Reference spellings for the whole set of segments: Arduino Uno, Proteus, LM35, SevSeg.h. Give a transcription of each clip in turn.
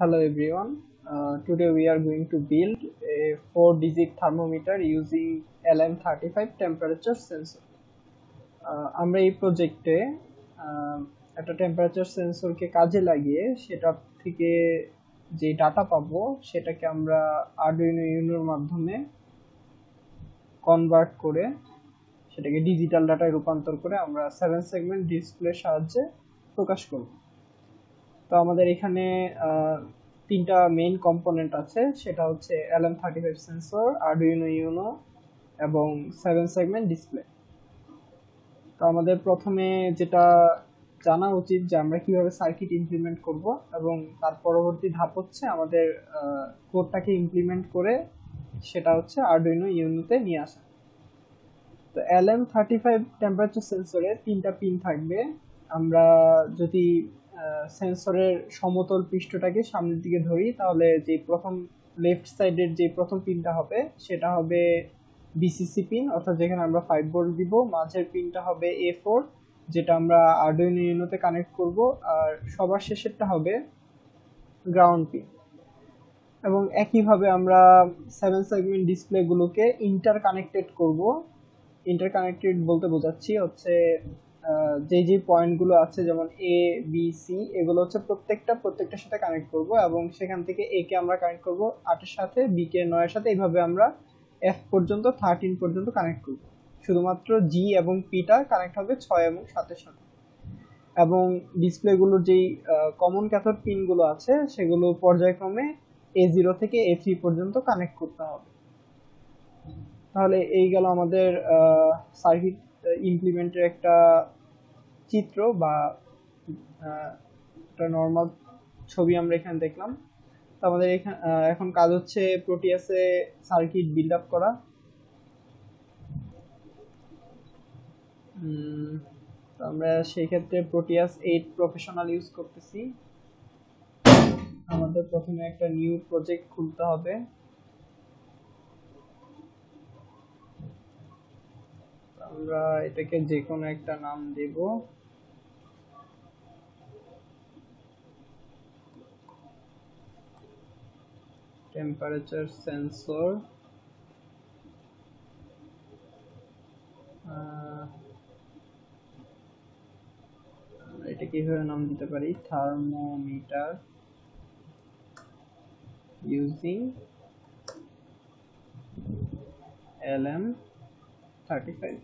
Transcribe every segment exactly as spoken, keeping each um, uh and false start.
Hello everyone, uh, today we are going to build a four digit thermometer using L M thirty-five temperature sensor. Amra ei project e ekta temperature sensor ke kaje lagiye seta theke je data pabo seta ke amra Arduino Uno madhyome convert kore সেটাকে digital ডাটায় রূপান্তর করে আমরা seven segment display সাহায্যে প্রকাশ করব। তো আমাদের এখানে তিনটা মেইন কম্পোনেন্ট আছে, সেটা হচ্ছে L M thirty-five sensor, Arduino Uno এবং seven সেগমেন্ট ডিসপ্লে। তো আমাদের প্রথমে যেটা জানা উচিত যে আমরা কিভাবে সার্কিট ইমপ্লিমেন্ট করব এবং তার পরবর্তী ধাপ হচ্ছে আমাদের কোডটাকে ইমপ্লিমেন্ট করে সেটা হচ্ছে Arduino Uno তে নিয়ে আসা। तो L M thirty-five टेम्परेचर सेंसरे तीन टा पिन থাকবে। আমরা যদি সেন্সরের সমতল পৃষ্ঠটাকে সামনের দিকে ধরি তাহলে যে প্রথম লেফট সাইডের যে প্রথম পিনটা হবে সেটা হবে B C C পিন, অর্থাৎ যেখানে আমরা five ভোল্ট দিব। মাঝের পিনটা হবে A four যেটা আমরা Arduino Uno তে কানেক্ট করব, আর সবার শেষেরটা হবে গ্রাউন্ড পিন। এবং একই ভাবে আমরা seven সেগমেন্ট ডিসপ্লে গুলোকে ইন্টারকানেক্টেড করব। इंटरकानेक्टेड बोलते बोझाচ্ছি হচ্ছে যে যে পয়েন্টগুলো আছে যেমন A B C এগুলো হচ্ছে প্রত্যেকটা প্রত্যেকটার সাথে কানেক্ট করব এবং সেখান থেকে A কে আমরা কানেক্ট করব eight এর সাথে, B কে nine এর সাথে, এইভাবে আমরা F পর্যন্ত thirteen পর্যন্ত কানেক্ট করব। শুধুমাত্র G এবং P টা কানেক্ট হবে six এবং seven এর সাথে। এবং ডিসপ্লে গুলোর যে কমন ক্যাথোড পিন গুলো আছে সেগুলো পর্যায়ক্রমে A zero থেকে A three পর্যন্ত কানেক্ট করতে হবে। তাহলে এই গেল আমাদের সার্কিট ইমপ্লিমেন্টের একটা চিত্র বা একটা নর্মাল ছবি আমরা এখানে দেখলাম। তো আমাদের এখানে এখন কাজ হচ্ছে প্রোটিয়াসে সার্কিট বিল্ড আপ করা। আমরা সেই ক্ষেত্রে প্রোটিয়াস eight প্রফেশনাল ইউজ করতেছি। আমাদের প্রথমে একটা নিউ প্রজেক্ট খুলতে হবে। আমরা এটাকে যে কোনো একটা নাম দেব। টেম্পারেচার সেন্সর এটা কিভাবে নাম দিতে পারি, thermometer using L M thirty-five।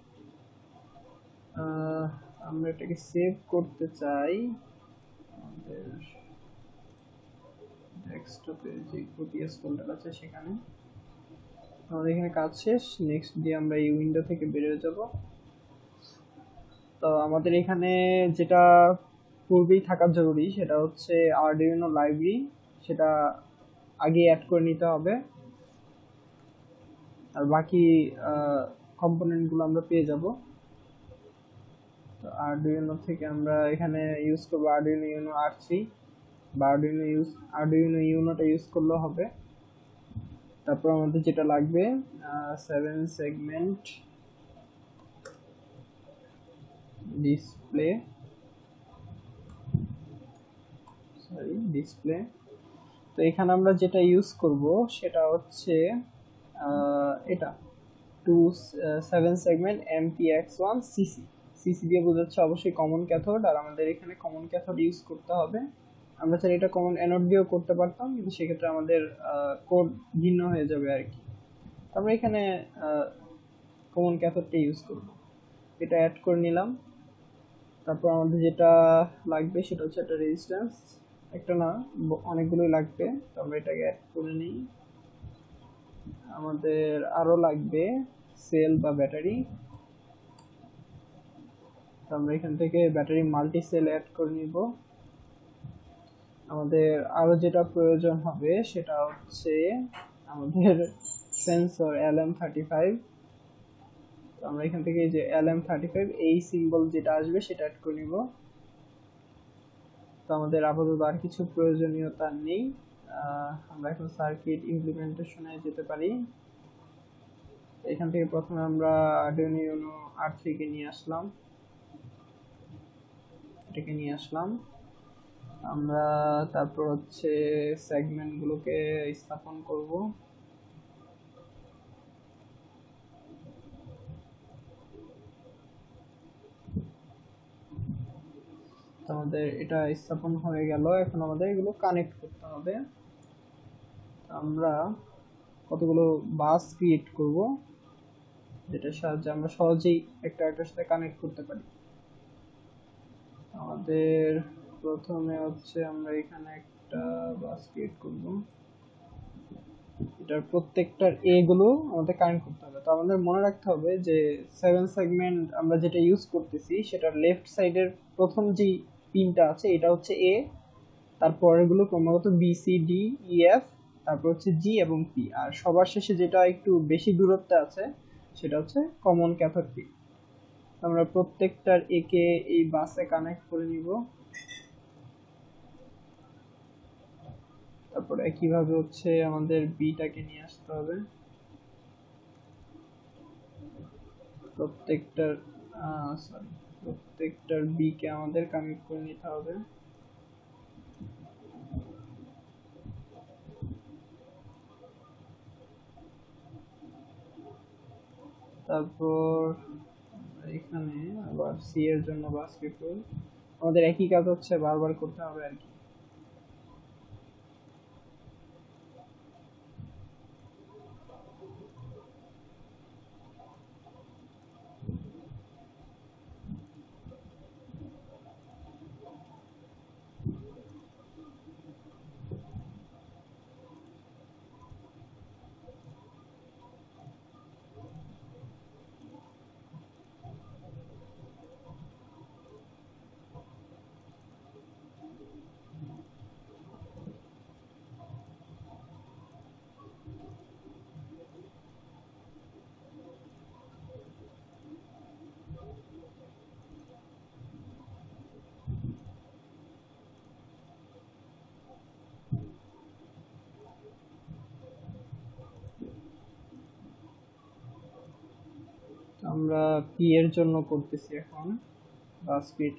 আমরা এটাকে সেভ করতে চাই আমাদের ডেস্কটপে যে প্রোটিয়াস ফোল্ডার আছে সেখানে। আমাদের এখানে কাজ শেষ। নেক্সট দিয়ে আমরা এই উইন্ডো থেকে বের হয়ে যাব। তো আমাদের এখানে যেটা পূর্বেই থাকা জরুরি সেটা হচ্ছে Arduino লাইব্রেরি, সেটা আগে অ্যাড করে নিতে হবে আর বাকি কম্পোনেন্ট গুলো আমরা পেয়ে যাব। Arduino থেকে আমরা এখানে ইউজ করব Arduino Uno R three বা Arduino ইউজ Arduino Uno টা ইউজ করলে হবে। তারপর আমাদের যেটা লাগবে seven segment display sorry display. তো এখানে আমরা যেটা ইউজ করব সেটা হচ্ছে এটা seven segment M P X one C C। CC দিয়ে বোঝাচ্ছে অবশ্যই কমন ক্যাথোড, আর আমাদের এখানে কমন ক্যাথোড ইউজ করতে হবে। আমরা চাইলে এটা কমন অ্যানোড দিয়েও করতে পারতাম কিন্তু সেক্ষেত্রে আমাদের কোড ভিন্ন হয়ে যাবে আর কি। আমরা এখানে কমন ক্যাথোডটা ইউজ করব, এটা অ্যাড করে নিলাম। তারপর আমাদের যেটা লাগবে সেটা হচ্ছে একটা রেজিস্ট্যান্স, একটা না অনেকগুলোই লাগবে। তো আমরা এটাকে অ্যাড করে নিই। আমাদের আরও লাগবে সেল বা ব্যাটারি। তো আমরা এখান থেকে ব্যাটারি মাল্টি সেল অ্যাড করে নিব। আমাদের আরও যেটা প্রয়োজন হবে সেটা হচ্ছে আমাদের সেন্সর L M thirty-five। তো আমরা এখান থেকে যে L M thirty-five এই সিম্বল যেটা আসবে সেটা অ্যাড করে নিব। তো আমাদের আপাতত আর কিছু প্রয়োজনীয়তা নেই, আমরা এখন সার্কিট ইমপ্লিমেন্টেশনে যেতে পারি। এখান থেকে প্রথমে আমরা Arduino Uno R three কে নিয়ে আসলাম। এটাকে নিয়ে আসলাম। আমরা তারপর হচ্ছে সেগমেন্টগুলোকে স্থাপন করব। আমাদের এটা স্থাপন হয়ে গেল, এখন আমাদের এগুলো কানেক্ট করতে হবে। আমরা কতগুলো বাস ক্রিয়েট করব যেটার সাহায্যে আমরা সহজেই একটা একটার সাথে কানেক্ট করতে পারি। আমাদের প্রথমে হচ্ছে আমরা এখানে একটা বাস ক্রিয়েট করব, এটার প্রত্যেকটার এ গুলো আমাদের কানেক্ট করতে হবে। তো আমাদের মনে রাখতে হবে যে সেভেন সেগমেন্ট আমরা যেটা ইউজ করতেছি সেটার লেফট সাইডের প্রথম যে পিনটা আছে এটা হচ্ছে এ, তারপরের গুলো ক্রমাগত B C D E F, তারপর হচ্ছে জি এবং পি, আর সবার শেষে যেটা একটু বেশি দূরত্বে আছে সেটা হচ্ছে কমন ক্যাথড পিন। আমরা প্রত্যেকটার একে এই বাসে কানেক্ট করে নিব। তারপরে কিভাবে হচ্ছে আমাদের বিটাকে নিয়ে আসতে হবে, প্রত্যেকটার সরি প্রত্যেকটার বি কে আমাদের কানেক্ট করে নিতে হবে। তারপর এখানে আবার সি এর জন্য বাস্কেট ফুল, আমাদের একই কাজ হচ্ছে বারবার করতে হবে আর কি। আমরা পি এর জন্য করতেছি, এখন বাস ক্রিয়েট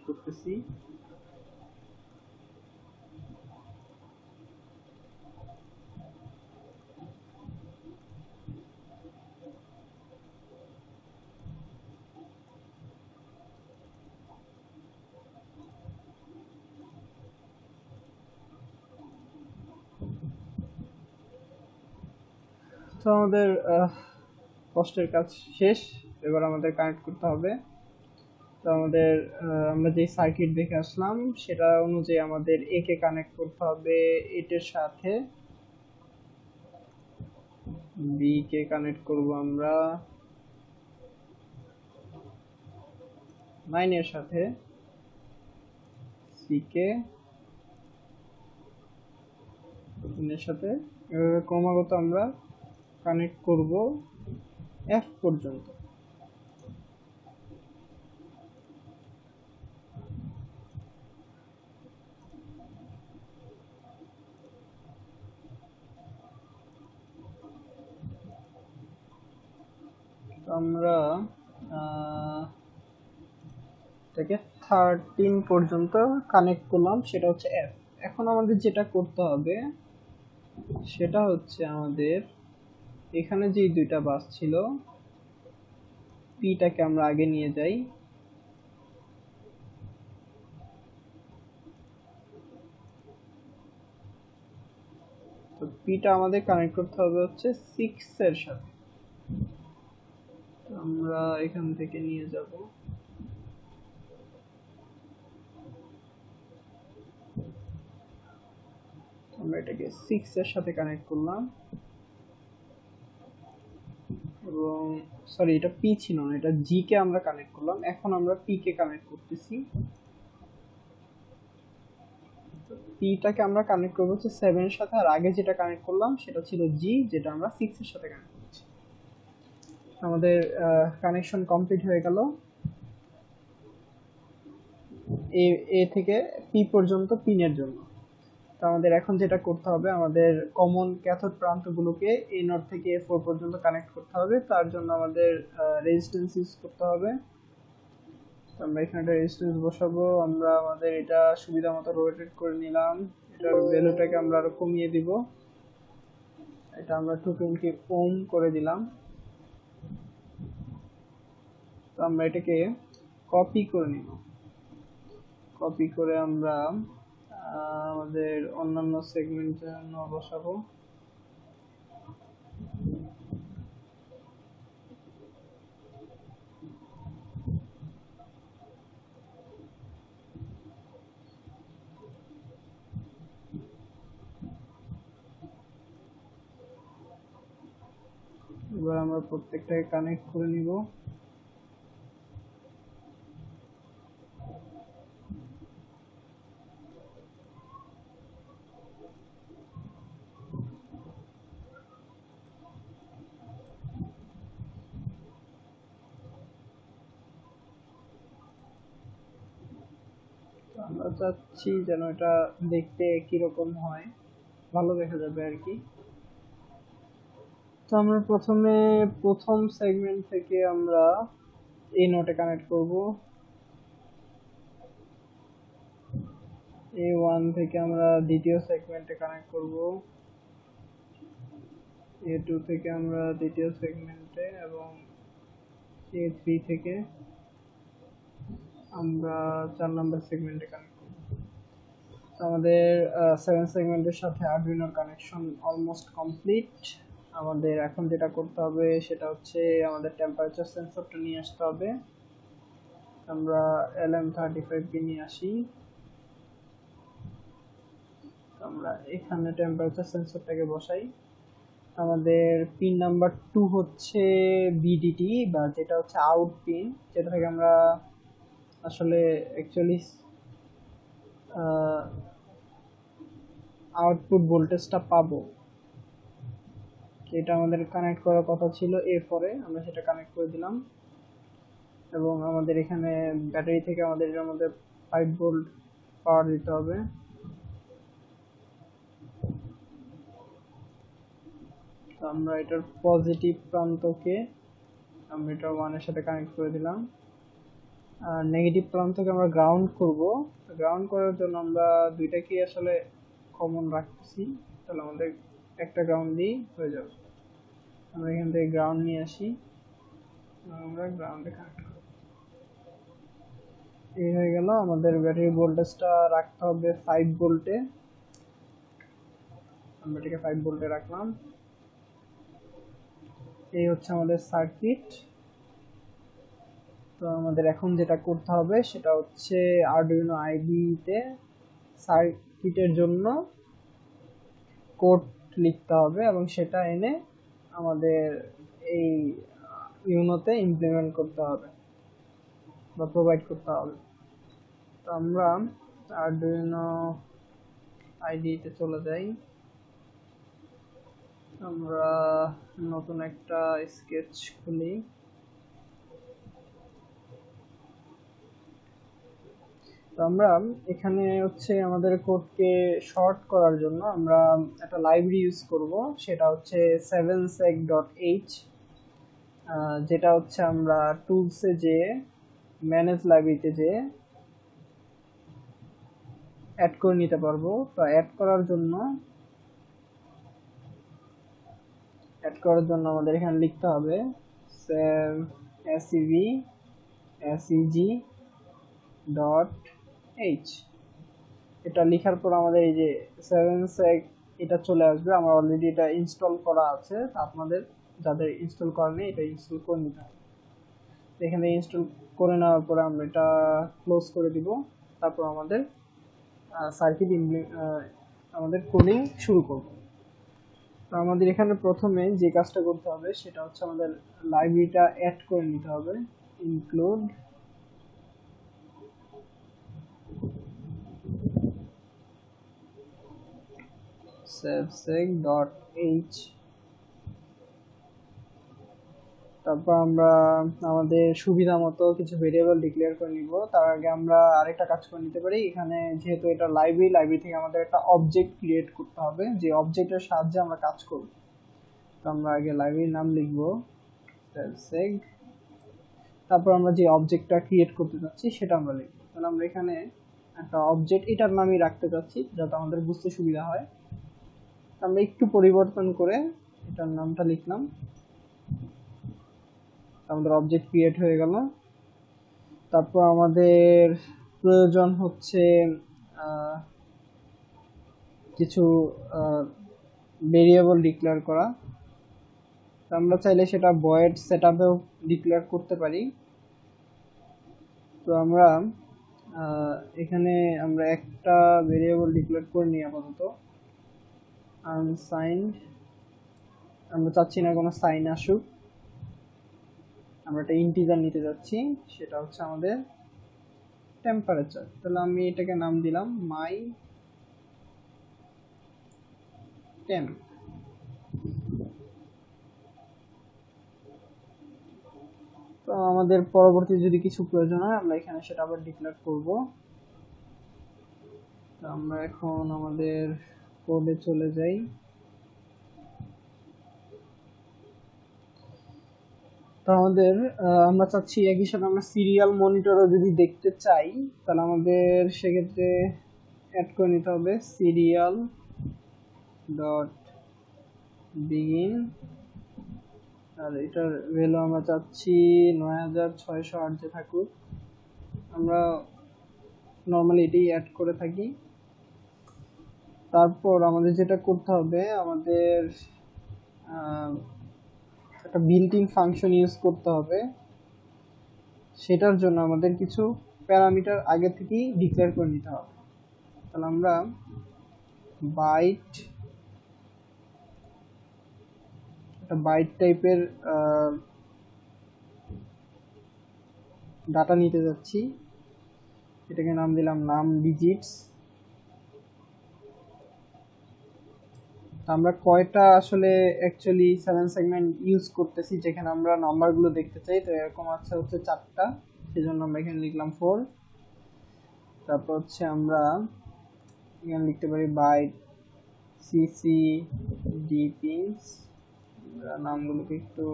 করতেছি। তো আমাদের কষ্টের কাজ শেষ, এবার আমাদের কানেক্ট করতে হবে। তো আমাদের আমরা যে সার্কিট দেখে আসলাম সেটা অনুযায়ী আমাদের একে কানেক্ট করতে হবে এটার সাথে, বি কে কানেক্ট করব আমরা নাইন এর সাথে, সি কে এর সাথে, ক্রমাগত আমরা কানেক্ট করব এফ পর্যন্ত। আমরা থেকে থার্টিন পর্যন্ত কানেক্ট করলাম, সেটা হচ্ছে এফ। এখন আমাদের যেটা করতে হবে সেটা হচ্ছে আমাদের এখানে যে দুইটা বাস ছিল পিটাকে আমরা আগে নিয়ে যাই, তো পিটা আমাদের কানেক্ট করতে হবে হচ্ছে সিক্স এর সাথে। আমরা এখান থেকে নিয়ে যাব, আমরা এটাকে সিক্স এর সাথে কানেক্ট করলাম, এবং সরি এটা পি ছিল না, এটা জি কে আমরা কানেক্ট করলাম। এখন আমরা পি কে কানেক্ট করতেছি, পিটাকে আমরা কানেক্ট করবো হচ্ছে সেভেন এর সাথে, আর আগে যেটা কানেক্ট করলাম সেটা ছিল জি, যেটা আমরা সিক্স এর সাথে কানেক্ট করছি। আমাদের কানেকশন কমপ্লিট হয়ে গেল এ এ থেকে পি পর্যন্ত পিনের জন্য। তো আমাদের এখন যেটা করতে হবে, আমাদের কমন ক্যাথড প্রান্তগুলোকে এ নট থেকে এ ফোর পর্যন্ত কানেক্ট করতে হবে। তার জন্য আমাদের রেজিস্ট্যান্স ইউজ করতে হবে। আমরা এখানে একটা রেজিস্ট্যান্স বসাবো। আমরা আমাদের এটা সুবিধামতো রোটেট করে নিলাম। এটার ভ্যালুটাকে আমরা আরো কমিয়ে দিব, এটা আমরা দুশো বিশ ওহম করে দিলাম। তো আমরা এটাকে কপি করে নিব, কপি করে আমরা আমাদের অন্যান্য সেগমেন্টের জন্য বসাবো। এবার আমরা প্রত্যেকটাকে কানেক্ট করে নিব। আমরা চাচ্ছি যেন এটা দেখতে কিরকম হয়, ভালো দেখা যাবে আর কি। তো আমরা প্রথমে প্রথম সেগমেন্ট থেকে আমরা এই নোটে কানেক্ট করব। এ ওয়ান থেকে আমরা দ্বিতীয় সেগমেন্টে কানেক্ট করব, এ টু থেকে আমরা দ্বিতীয় সেগমেন্টে, এবং এ থ্রি থেকে আমরা চার নম্বর সেগমেন্টে কানেক্ট করব। তো আমাদের সেভেন সেগমেন্টের সাথে আরডুইনোর কানেকশন অলমোস্ট কমপ্লিট। আমাদের এখন যেটা করতে হবে সেটা হচ্ছে আমাদের টেম্পারেচার সেন্সরটা নিয়ে আসতে হবে। আমরা L M thirty five P নিয়ে আসি। আমরা এখানে টেম্পারেচার সেন্সরটাকে বসাই। আমাদের পিন নাম্বার টু হচ্ছে বিডিটি, বা যেটা হচ্ছে আউট পিন, যেটা থেকে আমরা আসলে অ্যাকচুয়ালি আউটপুট ভোল্টেজটা পাবো। এটা আমাদের কানেক্ট করার কথা ছিল এ ফোর এ, আমরা সেটা কানেক্ট করে দিলাম। এবং আমাদের এখানে ব্যাটারি থেকে আমাদের এর মধ্যে ফাইভ ভোল্ট পাওয়ার দিতে হবে। তো আমরা এটার পজিটিভ প্রান্তকে আমরা এটা ওয়ান এর সাথে কানেক্ট করে দিলাম, আর নেগেটিভ প্রান্তকে আমরা গ্রাউন্ড করব। গ্রাউন্ড করার জন্য আমরা দুইটাকেই আসলে কমন রাখছি, তাহলে আমাদের একটা গ্রাউন্ড দিয়েই হয়ে যাবে। আমরা এখান থেকে গ্রাউন্ড নিয়ে আসি, আমরা গ্রাউন্ডে কানেক্ট করব। এই হয়ে গেল আমাদের ব্যাটারি ভোল্টেজটা রাখতে হবে ফাইভ ভোল্টে, আমরা এটাকে ফাইভ ভোল্টে রাখলাম। এই হচ্ছে আমাদের সার্কিট। তো আমাদের এখন যেটা করতে হবে সেটা হচ্ছে আরডুইনো আইডিইতে সার্কিটের জন্য কোড লিখতে হবে, এবং সেটা এনে আমাদের এই ইউনোতে ইমপ্লিমেন্ট করতে হবে বা প্রোভাইড করতে হবে। তো আমরা আরডুইনো আইডিতে চলে যাই, আমরা নতুন একটা স্কেচ খুলি। তো আমরা এখানে হচ্ছে আমাদের কোডকে শর্ট করার জন্য আমরা একটা লাইব্রেরি ইউজ করব, সেটা হচ্ছে সেভএনসেগ ডট এইচ, যেটা হচ্ছে আমরা টুলসে যে ম্যানেজ লাইব্রেরিতে যে অ্যাড করে নিতে পারবো। তো অ্যাড করার জন্য অ্যাড করার জন্য আমাদের এখানে লিখতে হবে sev SEV SEG dot H. এটা লেখার পর আমাদের এই যে সেভএনসেগ এটা চলে আসবে। আমার অলরেডি এটা ইনস্টল করা আছে, আপনাদের যাদের ইনস্টল করা নেই এটা ইনস্টল করে নিতে হবে। এখানে ইনস্টল করে নেওয়ার পরে আমরা এটা ক্লোজ করে দিব। তারপর আমাদের সার্কিট আমাদের কোডিং শুরু করব। তো আমাদের এখানে প্রথমে যে কাজটা করতে হবে সেটা হচ্ছে আমাদের লাইব্রেরিটা অ্যাড করে নিতে হবে। ইনক্লুড SevSeg.h, তারপর আমরা আমাদের সুবিধা মতো কিছু ভেরিয়েবল ডিক্লেয়ার করে নিব। তার আগে আমরা আরেকটা কাজ করে নিতে পারি। এখানে যেহেতু এটা লাইব্রেরি, লাইব্রেরি থেকে আমাদের একটা অবজেক্ট ক্রিয়েট করতে হবে, যে অবজেক্টের সাহায্যে আমরা কাজ করব। তো আমরা আগে লাইব্রেরির নাম লিখব, SevSeg। তারপর আমরা যে অবজেক্টটা ক্রিয়েট করতে যাচ্ছি সেটা আমরা লিখব। তাহলে আমরা এখানে একটা অবজেক্ট এটার নামই রাখতে যাচ্ছি যাতে আমাদের বুঝতে সুবিধা হয়। আমরা একটু পরিবর্তন করে এটার নামটা লিখলাম, আমাদের অবজেক্ট ক্রিয়েট হয়ে গেল। তারপর আমাদের প্রয়োজন হচ্ছে কিছু ভেরিয়েবল ডিক্লেয়ার করা। আমরা চাইলে সেটা ভয়েড সেটআপেও ডিক্লেয়ার করতে পারি। তো আমরা এখানে আমরা একটা ভেরিয়েবল ডিক্লেয়ার করে নিই আপাতত, আনসাইন্ড। আমরা চাচ্ছি না কোনো সাইন আসুক, আমরা একটা ইন্টিজার নিতে যাচ্ছি, সেটা হচ্ছে আমাদের টেম্পারেচার। তাহলে আমি এটাকে নাম দিলাম মাই টেম। তো আমাদের পরবর্তী যদি কিছু প্রয়োজন হয় আমরা এখানে সেটা আবার ডিক্লেয়ার করব। তো আমরা এখন আমাদের কোডে চলে যাই। তো আমাদের আমরা চাচ্ছি একই সাথে আমরা সিরিয়াল মনিটরও যদি দেখতে চাই, তাহলে আমাদের সেক্ষেত্রে অ্যাড করে নিতে হবে সিরিয়াল ডট বিগিন। আর এটার ভ্যালু আমরা চাচ্ছি নয় হাজার ছয়শো আট যে থাকুক, আমরা নর্মালি এটি অ্যাড করে থাকি। তারপর আমাদের যেটা করতে হবে, আমাদের একটা বিল্ট ইন ফাংশন ইউজ করতে হবে। সেটার জন্য আমাদের কিছু প্যারামিটার আগে থেকেই ডিক্লেয়ার করে নিতে হবে। তাহলে আমরা বাইট একটা বাইট টাইপের ডাটা নিতে যাচ্ছি, এটাকে নাম দিলাম নাম ডিজিটস। আমরা কয়টা আসলে অ্যাকচুয়ালি সেভেন সেগমেন্ট ইউজ করতেছি যেখানে আমরা নাম্বারগুলো দেখতে চাই, তো এরকম আছে হচ্ছে চারটা, সেজন্য আমরা এখানে লিখলাম ফোর। তারপর হচ্ছে আমরা এখানে লিখতে পারি বাইট সিসি ডিপিস, নামগুলোকে একটু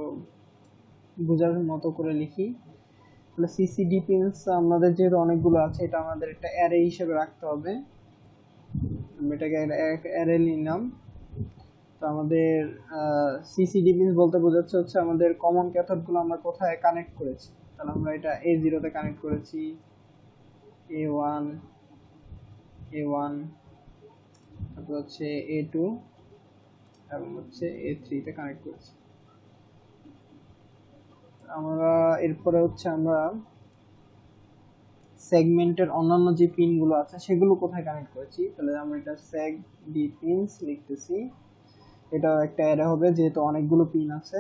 বোঝার মতো করে লিখি। তাহলে সিসি ডিপিস আমাদের যেহেতু অনেকগুলো আছে, এটা আমাদের একটা অ্যারে হিসেবে রাখতে হবে, আমরা এটাকে অ্যারে নিলাম। তো আমাদের সিসিডিপিস বলতে বোঝাচ্ছে হচ্ছে আমাদের কমন ক্যাথডগুলো আমরা কোথায় কানেক্ট করেছি। তাহলে আমরা এটা এ জিরোতে কানেক্ট করেছি, এ ওয়ান এ ওয়ান তারপর হচ্ছে এ টু এবং হচ্ছে এ থ্রিতে কানেক্ট করেছি আমরা। এরপরে হচ্ছে আমরা সেগমেন্টের অন্যান্য যে পিনগুলো আছে সেগুলো কোথায় কানেক্ট করেছি, তাহলে আমরা এটা সেগ ডি পিনস লিখতেছি, এটা একটা অ্যারে হবে যেহেতু অনেকগুলো পিন আছে।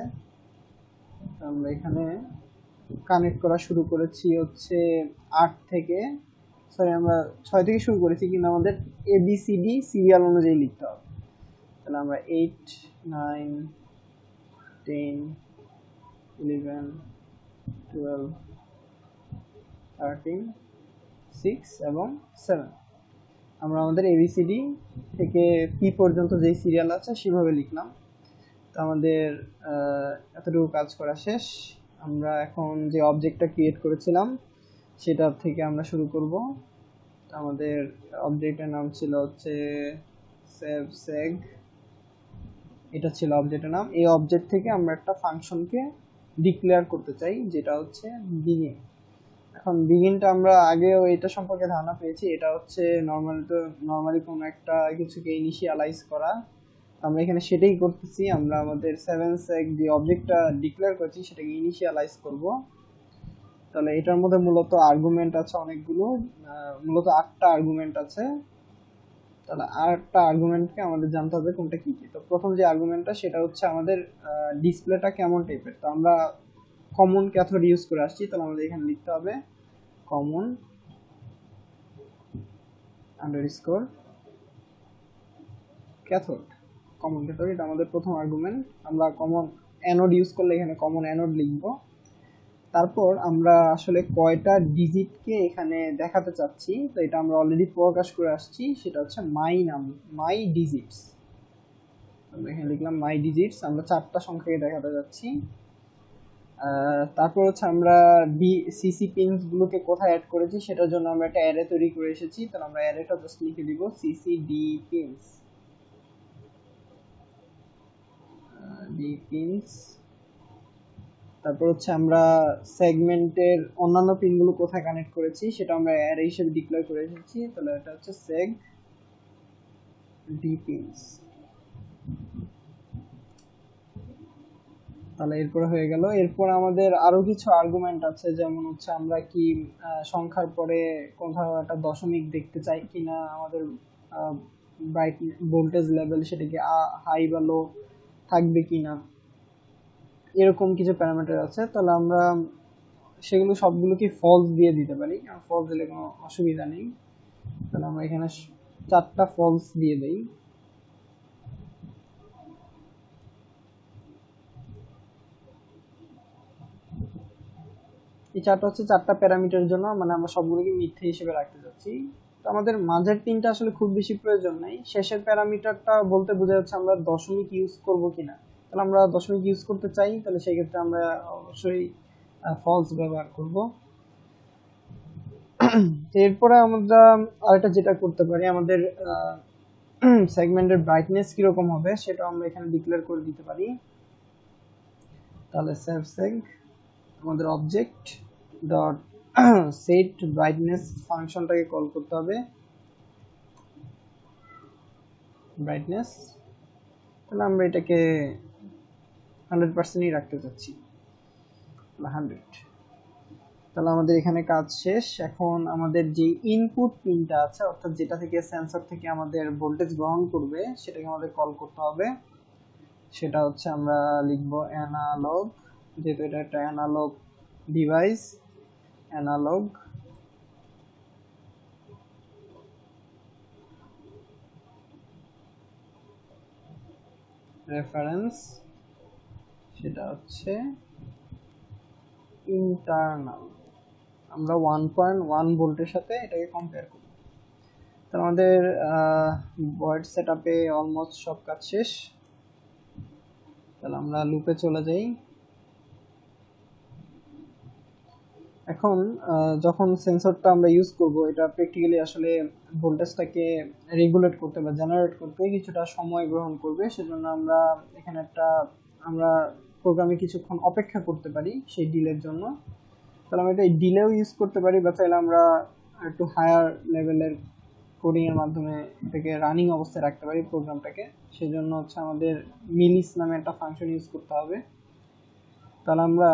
আমরা এখানে কানেক্ট করা শুরু করেছি হচ্ছে আট থেকে, সরি আমরা ছয় থেকে শুরু করেছি, কিন্তু আমাদের A B C D serial অনুযায়ী লিখতে হবে। তাহলে আমরা eight nine ten eleven twelve thirteen six এবং সেভেন, আমরা আমাদের এবিসিডি থেকে পি পর্যন্ত যেই সিরিয়াল আছে সেভাবে লিখলাম। তো আমাদের এতটুকু কাজ করা শেষ। আমরা এখন যে অবজেক্টটা ক্রিয়েট করেছিলাম সেটা থেকে আমরা শুরু করব। আমাদের অবজেক্টের নাম ছিল হচ্ছে SevSeg, এটা ছিল অবজেক্টের নাম। এই অবজেক্ট থেকে আমরা একটা ফাংশনকে ডিক্লেয়ার করতে চাই যেটা হচ্ছে begin। এখন বিগিনটা আমরা আগেও এটা সম্পর্কে ধারণা পেয়েছি, এটা হচ্ছে নর্মালি তো নর্মালি কোনো একটা কিছুকে ইনিশিয়ালাইজ করা, আমরা এখানে সেটাই করতেছি। আমরা আমাদের SevSeg যে অবজেক্টটা ডিক্লেয়ার করেছি সেটাকে ইনিশিয়ালাইজ করব। তাহলে এটার মধ্যে মূলত আর্গুমেন্ট আছে অনেকগুলো, মূলত আটটা আর্গুমেন্ট আছে। তাহলে আটটা আর্গুমেন্টকে আমাদের জানতে হবে কোনটা কী কী। তো প্রথম যে আর্গুমেন্টটা সেটা হচ্ছে আমাদের ডিসপ্লেটা কেমন টাইপের। তো আমরা কমন ক্যাথড ইউজ করে আসছি, তাহলে আমাদের এখানে লিখতে হবে common underscore cathode, common cathode, এটা আমাদের প্রথম আর্গুমেন্ট। আমরা কমন অ্যানোড ইউজ করলে এখানে কমন অ্যানোড লিখব। তারপর আমরা আসলে কয়টা ডিজিটকে এখানে দেখাতে চাচ্ছি, তো এটা আমরা অলরেডি প্রকাশ করে আসছি, সেটা হচ্ছে মাই নাম মাই ডিজিটস। আমরা এখানে লিখলাম মাই ডিজিটস, আমরা চারটা সংখ্যাকে দেখাতে যাচ্ছি। তারপর হচ্ছে আমরা বি সিসি পিনস গুলোকে কোথায় অ্যাড করেছি সেটার জন্য আমরা একটা অ্যারে তৈরি করে এসেছি। তাহলে আমরা অ্যারেটা জাস্ট লিখে দিব CC D pins D pins. তারপর হচ্ছে আমরা সেগমেন্টের অন্যান্য পিনগুলো কোথায় কানেক্ট করেছি সেটা আমরা অ্যারে হিসেবে ডিক্লেয়ার করে এসেছি। তাহলে এটা হচ্ছে সেগ ডি পিনস। তাহলে এরপর হয়ে গেল, এরপর আমাদের আরো কিছু আর্গুমেন্ট আছে, যেমন হচ্ছে আমরা কি সংখ্যার পরে কোথাও একটা দশমিক দেখতে চাই কিনা, আমাদের ব্রাইট ভোল্টেজ লেভেল সেটাকে হাই বা লো থাকবে কিনা, এরকম কিছু প্যারামিটার আছে। তাহলে আমরা সেগুলো সবগুলোকে ফলস দিয়ে দিতে পারি, ফলস দিলে কোনো অসুবিধা নেই। তাহলে আমরা এখানে চারটা ফলস দিয়ে দেই। এই চারটা হচ্ছে চারটা প্যারামিটারের জন্য, মানে আমরা সবগুলোকে মিথ্যে হিসেবে রাখতে যাচ্ছি। তো আমাদের মাঝের তিনটা আসলে খুব বেশি প্রয়োজন নাই, শেষের প্যারামিটারটা বলতে বোঝা যাচ্ছে আমরা দশমিক ইউজ করব কিনা। তাহলে আমরা দশমিক ইউজ করতে চাই, তাহলে সেক্ষেত্রে আমরা অবশ্যই ফলস ব্যবহার করব। এরপরে আমরা আরেকটা যেটা করতে পারি, আমাদের সেগমেন্টের ব্রাইটনেস কিরকম হবে সেটা আমরা এখানে ডিক্লেয়ার করে দিতে পারি। তাহলে SevSeg আমাদের অবজেক্ট ডট সেট ব্রাইটনেস ফাংশনটাকে কল করতে হবে ব্রাইটনেস। তাহলে আমরা এটাকে হান্ড্রেড পার্সেন্টই রাখতে চাচ্ছি, হান্ড্রেড। তাহলে আমাদের এখানে কাজ শেষ। এখন আমাদের যে ইনপুট পিনটা আছে, অর্থাৎ যেটা থেকে সেন্সর থেকে আমাদের ভোল্টেজ গ্রহণ করবে, সেটাকে আমাদের কল করতে হবে। সেটা হচ্ছে আমরা লিখবো অ্যানালগ, যেহেতু এটা একটা অ্যানালগ ডিভাইস, অ্যানালগ। রেফারেন্স সেটা হচ্ছে ইন্টারনাল, আমরা ওয়ান পয়েন্ট ওয়ান ভোল্টের সাথে এটাকে কম্পেয়ার করি। তো আমাদের ভয়েড সেট আপে অলমোস্ট সব কাজ শেষ। তাহলে আমরা লুপে চলে যাই। এখন যখন সেন্সরটা আমরা ইউজ করব, এটা প্র্যাকটিক্যালি আসলে ভোল্টেজটাকে রেগুলেট করতে বা জেনারেট করতে কিছুটা সময় গ্রহণ করবে, সেজন্য আমরা এখানে একটা আমরা প্রোগ্রামে কিছুক্ষণ অপেক্ষা করতে পারি সেই ডিলের জন্য। তাহলে আমরা এটা ডিলেও ইউজ করতে পারি, বা চাইলে আমরা একটু হায়ার লেভেলের কোডিংয়ের মাধ্যমে এটাকে রানিং অবস্থায় রাখতে পারি প্রোগ্রামটাকে। সেজন্য হচ্ছে আমাদের মিলিস নামে একটা ফাংশন ইউজ করতে হবে। তাহলে আমরা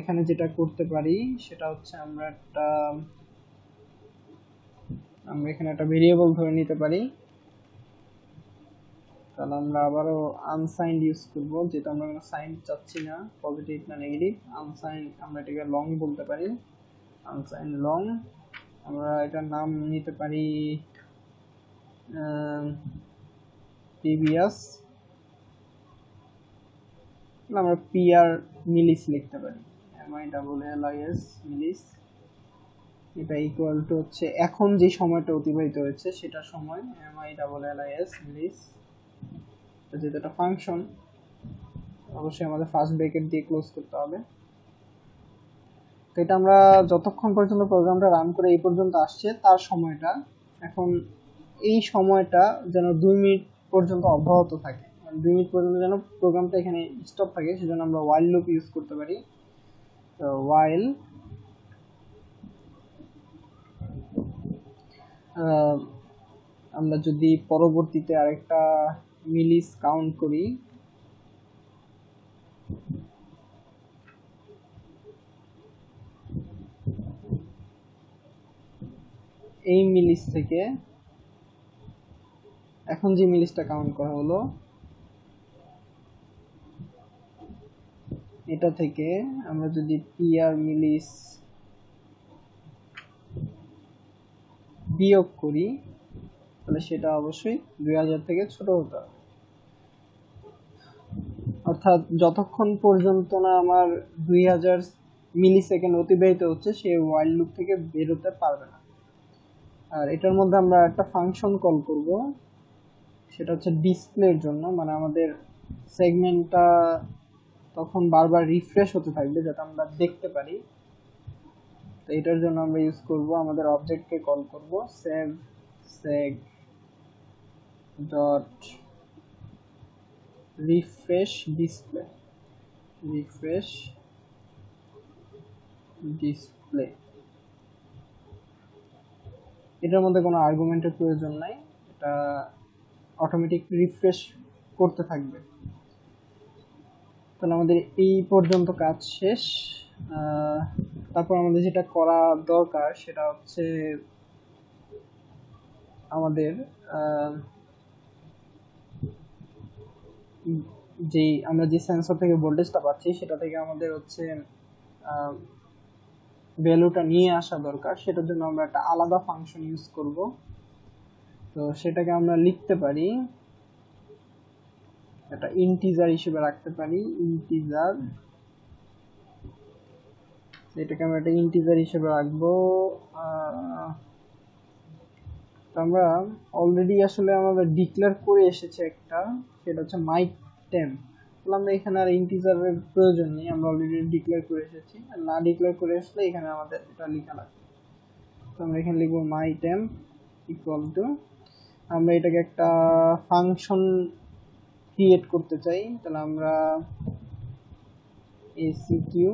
এখানে যেটা করতে পারি সেটা হচ্ছে আমরা একটা আমরা এখানে একটা ভেরিয়েবল ধরে নিতে পারি। তাহলে আমরা আবারও আনসাইন্ড ইউজ করব, যেটা আমরা কোনো সাইন চাচ্ছি না, পজিটিভ না নেগেটিভ, আনসাইন। আমরা এটাকে লং বলতে পারি, আনসাইন লং। আমরা এটার নাম নিতে পারি টিভিএস, আমরা পিআর মিলিস লিখতে পারি, এমআইডাবলএলআইএস মিলিস। এটা ইকুয়াল টু হচ্ছে এখন যে সময়টা অতিবাহিত হয়েছে সেটা সময়, এমআইডাবলএলআইএস মিলিস। যেহেতু এটা ফাংশন, অবশ্যই আমাদের ফার্স্ট ব্রেকেট দিয়ে ক্লোজ করতে হবে। তো এটা আমরা যতক্ষণ পর্যন্ত প্রোগ্রামটা রান করে এই পর্যন্ত আসছে তার সময়টা, এখন এই সময়টা যেন দুই মিনিট পর্যন্ত অব্যাহত থাকে, দুই মিনিট পর্যন্ত যেন প্রোগ্রামটা এখানে স্টপ থাকে, সেজন্য আমরা while loop ইউজ করতে পারি। তো while আমরা যদি পরবর্তীতে আরেকটা মিলিস কাউন্ট করি, এই মিলিস থেকে এখন যে মিলিসটা কাউন্ট করা হলো এটা থেকে আমরা যদি পিআর মিলিস বিয়োগ করি, তাহলে সেটা অবশ্যই দুই হাজার থেকে ছোট হতে হবে। অর্থাৎ যতক্ষণ পর্যন্ত না আমার দুই হাজার মিলি সেকেন্ড অতিবাহিত হচ্ছে, সে ওয়াইল্ড লুপ থেকে বেরোতে পারবে না। আর এটার মধ্যে আমরা একটা ফাংশন কল করব, সেটা হচ্ছে ডিসপ্লের জন্য, মানে আমাদের সেগমেন্টটা তখন বারবার রিফ্রেশ হতে থাকবে যাতে আমরা দেখতে পারি। তো এটার জন্য আমরা ইউজ করব আমাদের অবজেক্টকে কল করব SevSeg.refreshDisplay refreshDisplay এটার মধ্যে কোনো আর্গুমেন্টের প্রয়োজন নাই, এটা অটোমেটিক রিফ্রেশ করতে থাকবে। তাহলে আমাদের এই পর্যন্ত কাজ শেষ। তারপর আমাদের যেটা করা দরকার সেটা হচ্ছে আমাদের যে আমরা যে সেন্সর থেকে ভোল্টেজটা পাচ্ছি সেটা থেকে আমাদের হচ্ছে ভ্যালুটা নিয়ে আসা দরকার। সেটার জন্য আমরা একটা আলাদা ফাংশন ইউজ করব। তো সেটাকে আমরা লিখতে পারি, একটা ইন্টিজার হিসেবে রাখতে পারি, ইন্টিজার এটাকে আমরা একটা ইন্টিজার হিসেবে রাখবো। আমরা অলরেডি আসলে আমাদের ডিক্লেয়ার করে এসেছে একটা, সেটা হচ্ছে মাই টেন। আমরা এখানে আর ইন্টিজারের প্রয়োজন নেই, আমরা অলরেডি ডিক্লেয়ার করে এসেছি। আর না ডিক্লেয়ার করে আসলে এখানে আমাদের এটা লেখা লাগবে। তো আমরা এখানে লিখবো মাই টেন ইকুয়াল টু, আমরা এটাকে একটা ফাংশন ক্রিয়েট করতে চাই। তাহলে আমরা এসিকিউ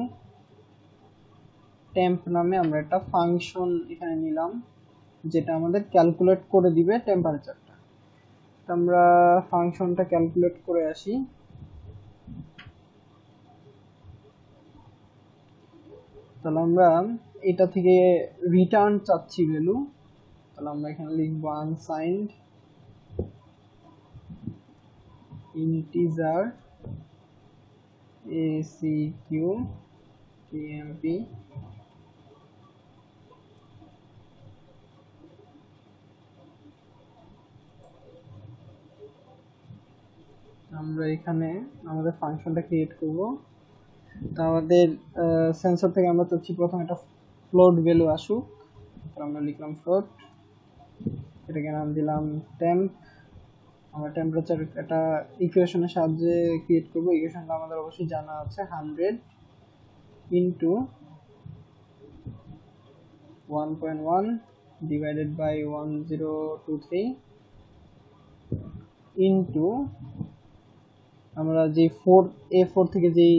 টেম্প নামে আমরা একটা ফাংশন এখানে নিলাম যেটা আমাদের ক্যালকুলেট করে দিবে টেম্পারেচারটা। তো আমরা ফাংশনটা ক্যালকুলেট করে আসি। তাহলে আমরা এটা থেকে রিটার্ন চাচ্ছি ভ্যালু। তাহলে আমরা এখানে লিখবো আনসাইন্ড ইন্টিজার এসিকিউ টিএমপি আমরা এখানে আমাদের ফাংশনটা ক্রিয়েট করব। তো আমাদের সেন্সর থেকে আমরা চাচ্ছি প্রথম একটা ফ্লোট ভ্যালু আসুক। আমরা লিখলাম ফ্লোট, এটাকে নাম দিলাম টেম্প। আমরা টেম্পারেচার একটা ইকুয়েশনের সাহায্যে ক্রিয়েট করব। ইকুয়েশনটা আমাদের অবশ্যই জানা আছে, hundred into one point one divided by one zero two three into আমরা যে ফোর এ ফোর থেকে যেই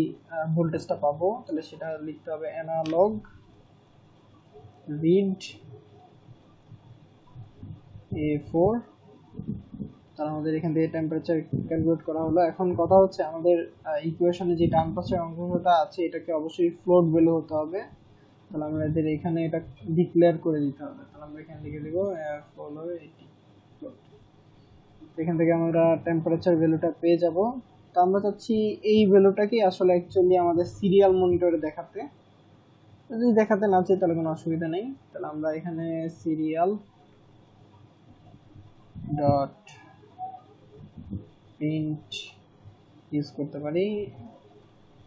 ভোল্টেজটা পাবো তাহলে সেটা লিখতে হবে অ্যানালগ রিড এ ফোর। তাহলে আমাদের এখান থেকে টেম্পারেচার ক্যালকুলেট করা হলো। এখন কথা হচ্ছে আমাদের ইকুয়েশনে যে ডান পাশের অংশটা আছে এটাকে অবশ্যই ফ্লোট ভ্যালু হতে হবে। তাহলে আমরা এদের এখানে এটা ডিক্লেয়ার করে দিতে হবে। তাহলে আমরা এখানে লিখে দেবো ফলো এটি। এখান থেকে আমরা টেম্পারেচার ভ্যালুটা পেয়ে যাবো। তো আমরা চাচ্ছি এই ভ্যালুটাকে আসলে অ্যাকচুয়ালি আমাদের সিরিয়াল মনিটরে দেখাতে। যদি দেখাতে না চাই তাহলে কোনো অসুবিধা নেই। তাহলে আমরা এখানে সিরিয়াল ডট প্রিন্ট ইউজ করতে পারি,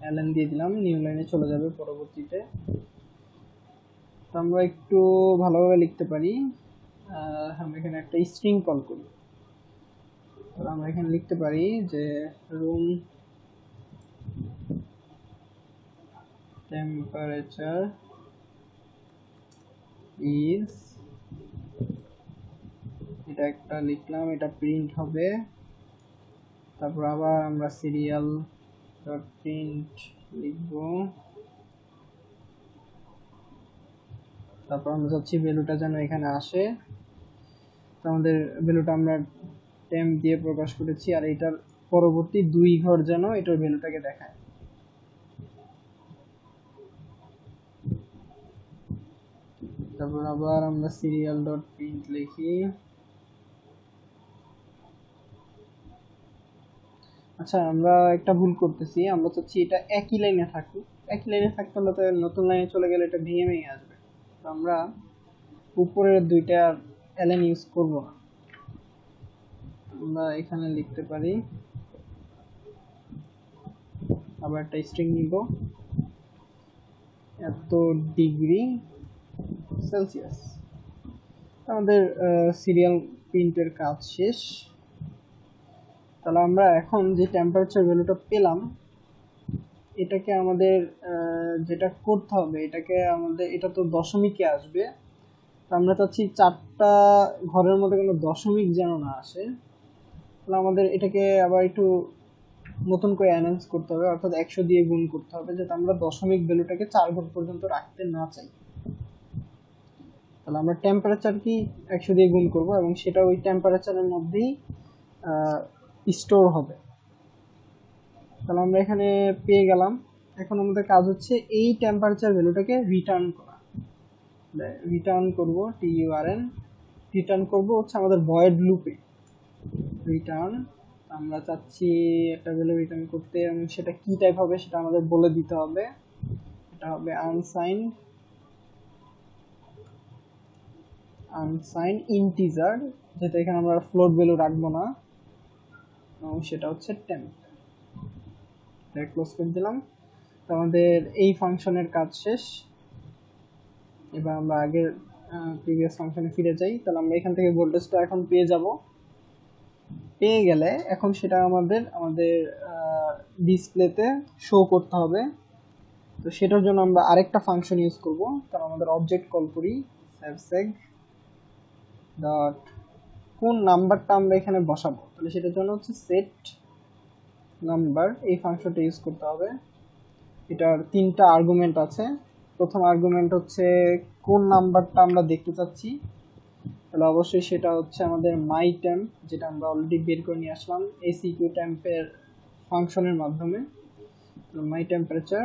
এলএন দিয়ে দিলাম, নিউ লাইনে চলে যাবে পরবর্তীতে। তো আমরা একটু ভালোভাবে লিখতে পারি। আমরা এখানে একটা স্ট্রিং কল করি। তাহলে আমরা এখানে লিখতে পারি যে রুম টেম্পারেচার ইজ, এটা একটা লিখলাম, এটা প্রিন্ট হবে। তারপর আবার আমরা সিরিয়াল ডট প্রিন্ট লিখব। তারপর আমরা চাচ্ছি ভ্যালুটা যেন এখানে আসে। তো আমাদের ভ্যালুটা আমরা টেম দিয়ে প্রকাশ করেছি, আর এটার পরবর্তী দুই ঘর যেন এটার ভ্যালুটাকে দেখায়। তারপর আবার আমরা সিরিয়াল ডট প্রিন্ট লিখি। আচ্ছা, আমরা একটা ভুল করতেছি, আমরা চাচ্ছি এটা একই লাইনে থাকুক। একই লাইনে থাকতে হলে নতুন লাইনে চলে গেলে এটা ভেঙে ভেঙে আসবে। তো আমরা উপরের দুইটা এলএন ইউজ করবো। আমরা এখানে লিখতে পারি, আবার একটা স্ট্রিং নিব, এত ডিগ্রি সেলসিয়াস। আমাদের সিরিয়াল প্রিন্টের কাজ শেষ। তাহলে আমরা এখন যে টেম্পারেচার ভ্যালুটা পেলাম এটাকে আমাদের যেটা করতে হবে এটাকে আমাদের এটা তো দশমিকে আসবে, তো আমরা চাচ্ছি চারটা ঘরের মধ্যে কোনো দশমিক যেন না আসে, তাহলে আমাদের এটাকে আবার একটু নতুন করে অ্যানাউন্স করতে হবে, অর্থাৎ একশো দিয়ে গুণ করতে হবে যাতে আমরা দশমিক ভ্যালুটাকে চার ঘর পর্যন্ত রাখতে না চাই। তাহলে আমরা টেম্পারেচার কি একশো দিয়ে গুণ করব এবং সেটা ওই টেম্পারেচারের মধ্যেই স্টোর হবে। তাহলে আমরা এখানে পেয়ে গেলাম। এখন আমাদের কাজ হচ্ছে এই টেম্পারেচার ভ্যালুটাকে রিটার্ন করা। রিটার্ন করব T U R N, return করব হচ্ছে আমাদের ভয়েড লুপে রিটার্ন। আমরা চাচ্ছি একটা ভ্যালু রিটার্ন করতে এবং সেটা কি টাইপ হবে সেটা আমাদের বলে দিতে হবে। এটা হবে আনসাইন আনসাইন ইন্টিজার, যেটা এখানে আমরা ফ্লোট ভ্যালু রাখবো না, এবং সেটা হচ্ছে টেম্প। এটা ক্লোজ করে দিলাম। তো আমাদের এই ফাংশনের কাজ শেষ। এবার আমরা আগের প্রিভিয়াস ফাংশনে ফিরে যাই। তাহলে আমরা এখান থেকে ভোল্টেজটা এখন পেয়ে যাব। পেয়ে গেলে এখন সেটা আমাদের আমাদের ডিসপ্লেতে শো করতে হবে। তো সেটার জন্য আমরা আরেকটা ফাংশন ইউজ করব। তাহলে আমাদের অবজেক্ট কল করি SevSeg ডট কোন নাম্বারটা আমরা এখানে বসাবো, তাহলে সেটার জন্য হচ্ছে সেট নাম্বার, এই ফাংশনটা ইউজ করতে হবে। এটার তিনটা আর্গুমেন্ট আছে। প্রথম আর্গুমেন্ট হচ্ছে কোন নাম্বারটা আমরা দেখতে চাচ্ছি, তাহলে অবশ্যই সেটা হচ্ছে আমাদের মাই টেম্প, যেটা আমরা অলরেডি বের করে নিয়ে আসলাম এসিকিউ টেম্পের ফাংশনের মাধ্যমে। মাই টেম্পারেচার,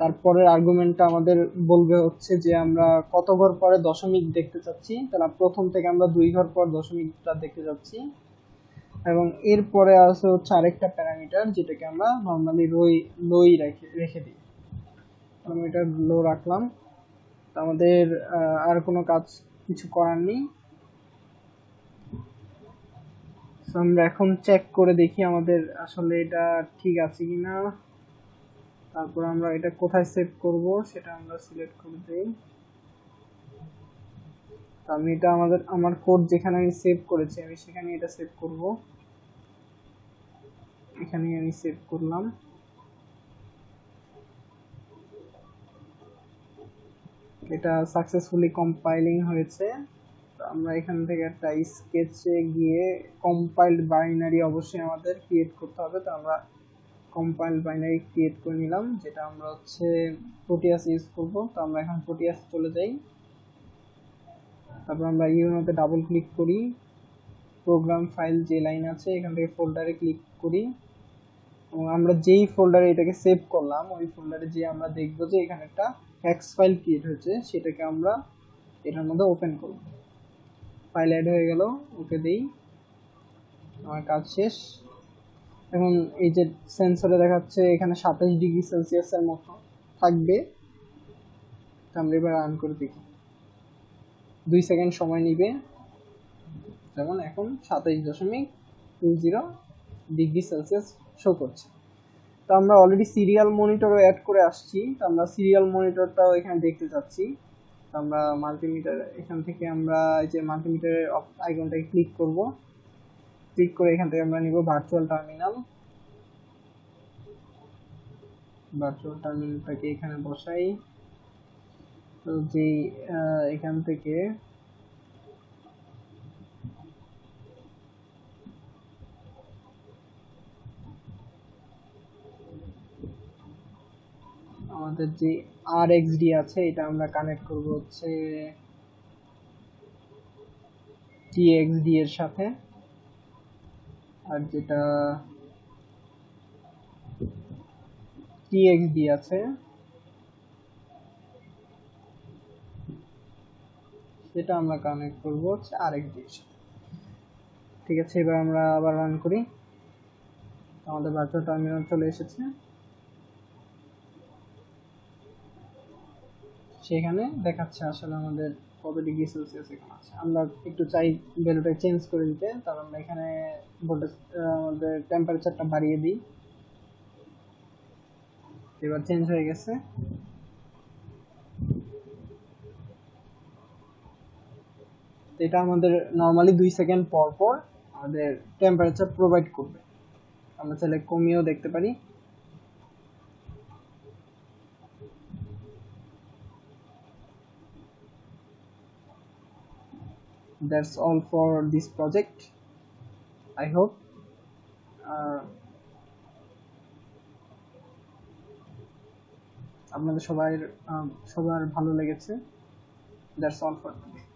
তারপরের আর্গুমেন্টটা আমাদের বলবে হচ্ছে যে আমরা কত ঘর পরে দশমিক দেখতে চাচ্ছি, তাহলে প্রথম থেকে আমরা দুই ঘর পর দশমিকটা দেখতে চাচ্ছি। এবং এরপরে আছে হচ্ছে আরেকটা প্যারামিটার যেটাকে আমরা নর্মালি রই লই রেখে রেখে দিই, আমি এটা লো রাখলাম। তো আমাদের আর কোনো কাজ কিছু করার নেই। আমরা এখন চেক করে দেখি আমাদের আসলে এটা ঠিক আছে কিনা। তারপর আমরা এটা কোথায় সেভ করব সেটা আমরা সিলেক্ট করে দিই। আমি এটা আমাদের আমার কোড যেখানে আমি সেভ করেছি আমি সেখানে এটা সেভ করব। এখানে আমি সেভ করলাম। এটা সাকসেসফুলি কম্পাইলিং হয়েছে। তো আমরা এখান থেকে একটা স্কেচে গিয়ে কম্পাইলড বাইনারি অবশ্যই আমাদের ক্রিয়েট করতে হবে। তো আমরা কম্পাইলড বাইনারি ক্রিয়েট করে নিলাম, যেটা আমরা হচ্ছে প্রোটিয়াস ইউজ করব। তো আমরা এখন প্রোটিয়াস চলে যাই। তারপর আমরা ইউনোতে ডাবল ক্লিক করি, প্রোগ্রাম ফাইল যে লাইন আছে এখান থেকে ফোল্ডারে ক্লিক করি, এবং আমরা যেই ফোল্ডারে এটাকে সেভ করলাম ওই ফোল্ডারে যে আমরা দেখবো যে এখানে একটা হেক্স ফাইল ক্রিয়েট হয়েছে, সেটাকে আমরা এটার মধ্যে ওপেন করব। ফাইল অ্যাড হয়ে গেল, ওকে দিই। আমার কাজ শেষ। এখন এই যে সেন্সরে দেখাচ্ছে এখানে সাতাশ ডিগ্রি সেলসিয়াসের মতো থাকবে। আমরা এবার রান করে দেখি, দুই সেকেন্ড সময় নিবে। যেমন এখন সাতাইশ দশমিক two zero degree Celsius show করছে। তো আমরা অলরেডি সিরিয়াল মনিটরও অ্যাড করে আসছি। তো আমরা সিরিয়াল মনিটরটাও এখানে দেখতে চাচ্ছি। তো আমরা মাল্টিমিটার, এখান থেকে আমরা এই যে মাল্টিমিটারের আইকনটাকে ক্লিক করব। ক্লিক করে এখান থেকে আমরা নিব ভার্চুয়াল টার্মিনাল। ভার্চুয়াল টার্মিনালটাকে এখানে বসাই। তো যে এখান থেকে আমাদের যে আর এক্স ডি আছে এটা আমরা কানেক্ট করব হচ্ছে টি এক্স ডি এর সাথে, আর যেটা টি এক্স ডি আছে সেটা আমরা কানেক্ট করব হচ্ছে আরেক ডিশ। ঠিক আছে, এবার আমরা আবার রান করি। আমাদের ভার্চুয়াল টার্মিনাল চলে এসেছে। সেখানে দেখাচ্ছে আসলে আমাদের কত ডিগ্রি সেলসিয়াস এখানে আছে। আমরা একটু চাই ভ্যালুটা চেঞ্জ করে দিতে, তাহলে আমরা এখানে ভোল্টেজ আমাদের টেম্পারেচারটা বাড়িয়ে দিই। এবার চেঞ্জ হয়ে গেছে। এটা আমাদের নর্মালি দুই সেকেন্ড পর পর আমাদের টেম্পারেচার প্রোভাইড করবে। আমরা চাইলে কমিয়েও দেখতে পারি। that's all for this project. I hope uh, আপনাদের সবাই সবার ভালো লেগেছে. That's all for today.